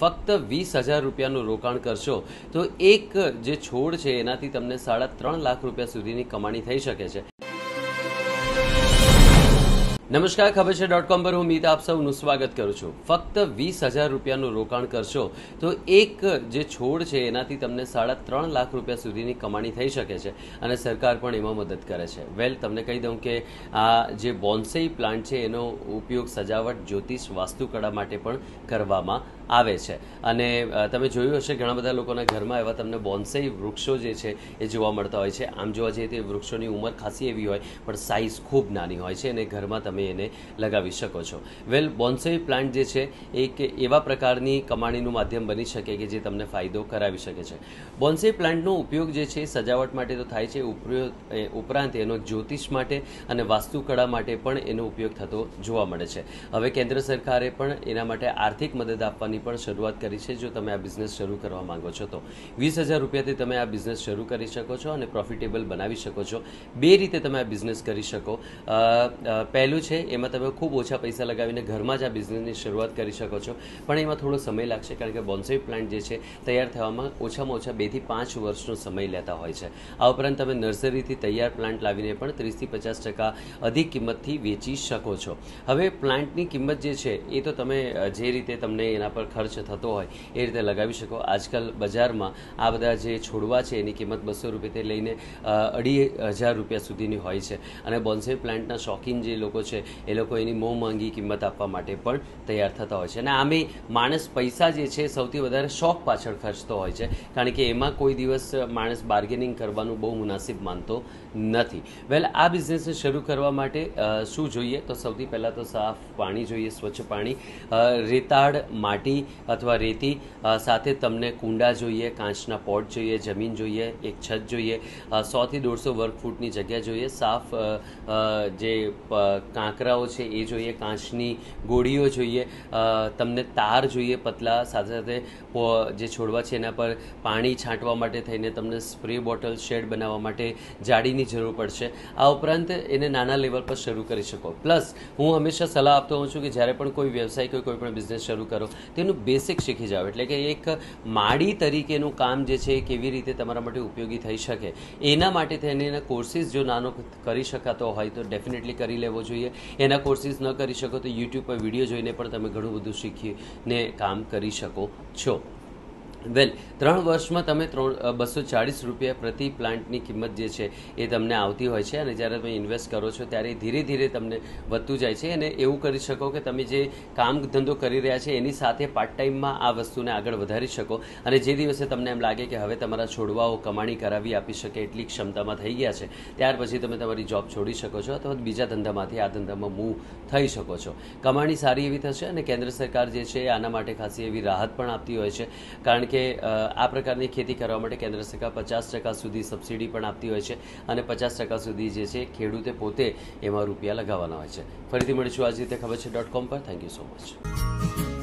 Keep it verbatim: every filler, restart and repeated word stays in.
फक्त वीस हज़ार रुपयानु रोकाण करशो तो एक जे छोड़ छे एनाथी तमने साढ़ा त्रण लाख रुपया सुधीनी कमाणी थई शके छे। नमस्कार, खबरछे डॉट कॉम पर हूँ मीत, आप सबनु स्वागत करूँ छूँ। फक्त वीस हज़ार रुपयानु रोकाण करशो तो एक जे छोड़ छे एनाथी तमने साढ़ा त्रण लाख रुपया सुधीनी कमाणी थई शके छे अने सरकार पण एमां मदद करे छे। वेल, तमने कही दूँ के आ जे बोन्सेई प्लांट छे एनो उपयोग सजावट, ज्योतिष, वास्तुकला माटे पण करवामां आवे छे अने तमे जोयुं हशे घणा बधा लोकोना घरमां एवा तमने बोन्सेई वृक्षो जे छे ए जोवा मळता होय छे। आम जोवा जईए तो वृक्षोनी उंमर खासी एवी होय पण साइज खूब नानी होय छे अने घरमां तमे एने लगावी शको छो। वेल, बोन्सेई प्लांट जे छे एक एवा प्रकारनी कमाणीनुं माध्यम बनी शके के जे तमने फायदो करावी शके छे। बोन्सेई प्लांटनो उपयोग जे छे सजावट माटे तो थाय छे, उपरांत एनो ज्योतिष माटे अने वास्तुकला माटे पण एनो उपयोग थतो जोवा मळे छे। हवे केंद्र सरकारे पण एना माटे आर्थिक मदद आपवानी पण शुरुआत करी है। जो तमे आ बिजनेस शुरू करवा मांगो छो तो वीस हज़ार रुपयाथी तमे आ बिजनेस शुरू करी शको छो अने प्रोफिटेबल बनावी शको छो। बे रीते तमे आ बिजनेस करी शको। पहलुं छे एमां तमे खूब ओछा पैसा लगावीने घरमां ज आ बिजनेसनी शुरुआत करी शको छो पण एमां थोड़ो समय लागशे कारण के बोन्सेई प्लांट जे छे तैयार थवामां ओछामां ओछा बेथी पांच वर्षनो समय लेता होय छे। आ उपरांत तमे नर्सरीथी तैयार प्लांट लावीने पण तीस थी पचास टका अधिक किंमतथी वेची शको छो। हवे प्लांटनी किंमत जे छे ए तो तमे जे रीते तमने एना पर खर्च थतो होय ए रीते लगावी शको। आजकल बजार में आ बधा जे छोड़वा छे एनी किंमत बसो रुपयाथी लईने अढ़ी हज़ार रुपया सुधीनी होय छे अने बोन्सेई प्लांटना शौकीन जे लोको छे ए लोको एनी मोह मांगी किंमत आपवा माटे पण तैयार थता होय छे अने आमे माणस पैसा जे छे सौथी वधारे शौक पाछळ खर्चतो होय छे कारण के एमां कोई दिवस माणस बार्गेनिंग करवानुं बहु मुनासिब मानतो नथी। वेल, आ बिजनेसने शरू करवा माटे शुं जोईए तो सौथी पहेला तो साफ पाणी जोईए, स्वच्छ पाणी, रेताळ माटी अथवा रेती, साथे तमने कूंडा जोईए, कांचना पॉट जोईए, जमीन जोईए, एक छत जोईए, सौ थी दौड़ सौ वर्ग फूटनी जगह जोईए, साफ जे कांकराओ छे ए जोईए, कांचनी गोड़ीओ जोईए, तमने तार जोईए पतला, साथे साथे जे छोड़वा छे एना पर पाणी छांटवा माटे थईने तमने स्प्रे बोटल, शेड बनाववा माटे जाडीनी जरूर पड़शे। आ उपरांत एने नाना लेवल पर शरू करी शको। प्लस हूँ हमेशा सलाह आपतो होउं छुं कि ज्यारे पण कोई व्यवसाय कोई कोई पण बिजनेस शरू करो तेनु बेसिक शीखी जाओ एटले के एक माड़ी तरीकेनु काम जे छे केवी रीते तमारा माटे उपयोगी थई शके एना माटे थईने एना कोर्सेस जो नानो करी शकातो होय तो डेफिनेटली करी लेवो जोईए। एना कोर्सेस न करी शको तो यूट्यूब पर विडियो जोईने पण तमे घणुं बधुं शीखीने काम करी शको छो। वेल, त्रण वर्ष में तमे बसो चालीस रुपया प्रति प्लांटनी किंमत जे छे ए तमने आवती होय छे अने ज्यारे तमे इन्वेस्ट करो छो त्यारे धीरे धीरे तमने वधतुं जाय छे अने एवुं करी शको के तमे जे काम धंधो करी रह्या छे एनी साथे पार्ट टाइम में आ वस्तुने आगळ वधारी शको अने जे दिवसे तमने एम लागे के हवे तमारा छोड़वाओ कमाणी करावी आपी शके एटली क्षमतामां थई गया छे त्यार पछी तमे तमारी जॉब छोड़ी शको छो अथवा बीजा धंधामांथी आ धंधामां मूव थई शको छो। कमाणी सारी एवी थशे अने केंद्र सरकार जे छे आना माटे खासी एवी राहत पण आपती होय छे कारण के आ प्रकारनी खेती करवा माटे केंद्र सरकार पचास टका सुधी सब्सिडी पण आपती होय छे अने पचास टका सुधी जे छे खेडूते पोते एमां रूपिया लगाववाना होय छे। फरीथी मळीशुं आज रीते खबरछे डॉट कॉम पर। Thank you so much.